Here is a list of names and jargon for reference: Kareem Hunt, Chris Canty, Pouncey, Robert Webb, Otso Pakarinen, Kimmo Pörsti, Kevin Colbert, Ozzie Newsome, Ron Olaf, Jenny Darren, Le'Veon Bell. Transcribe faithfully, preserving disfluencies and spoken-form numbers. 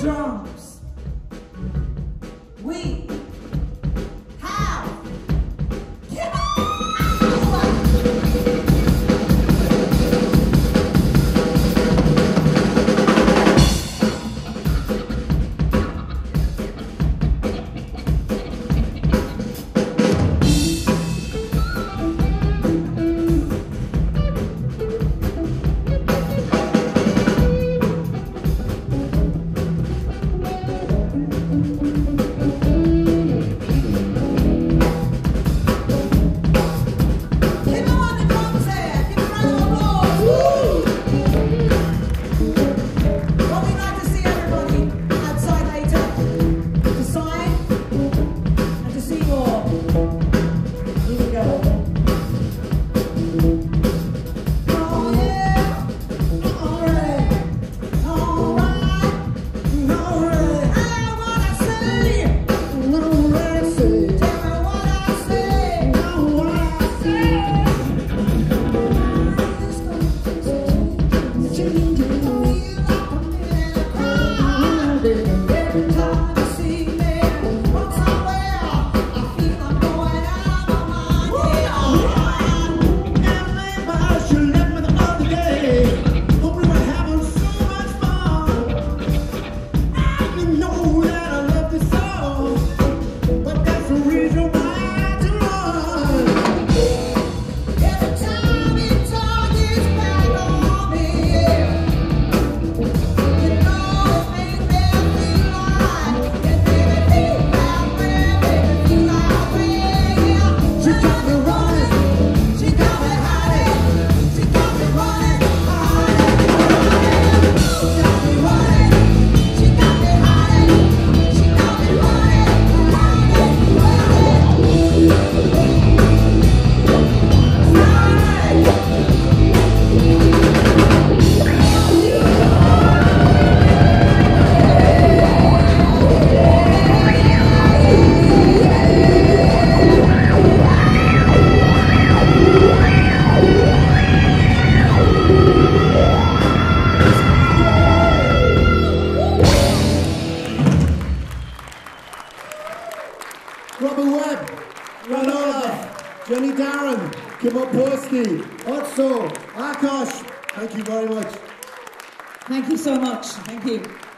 Drums. We Robert Webb, Ron Olaf, Jenny Darren, Kimmo Pörsti, Otso, Akash, thank you very much. Thank you so much. Thank you.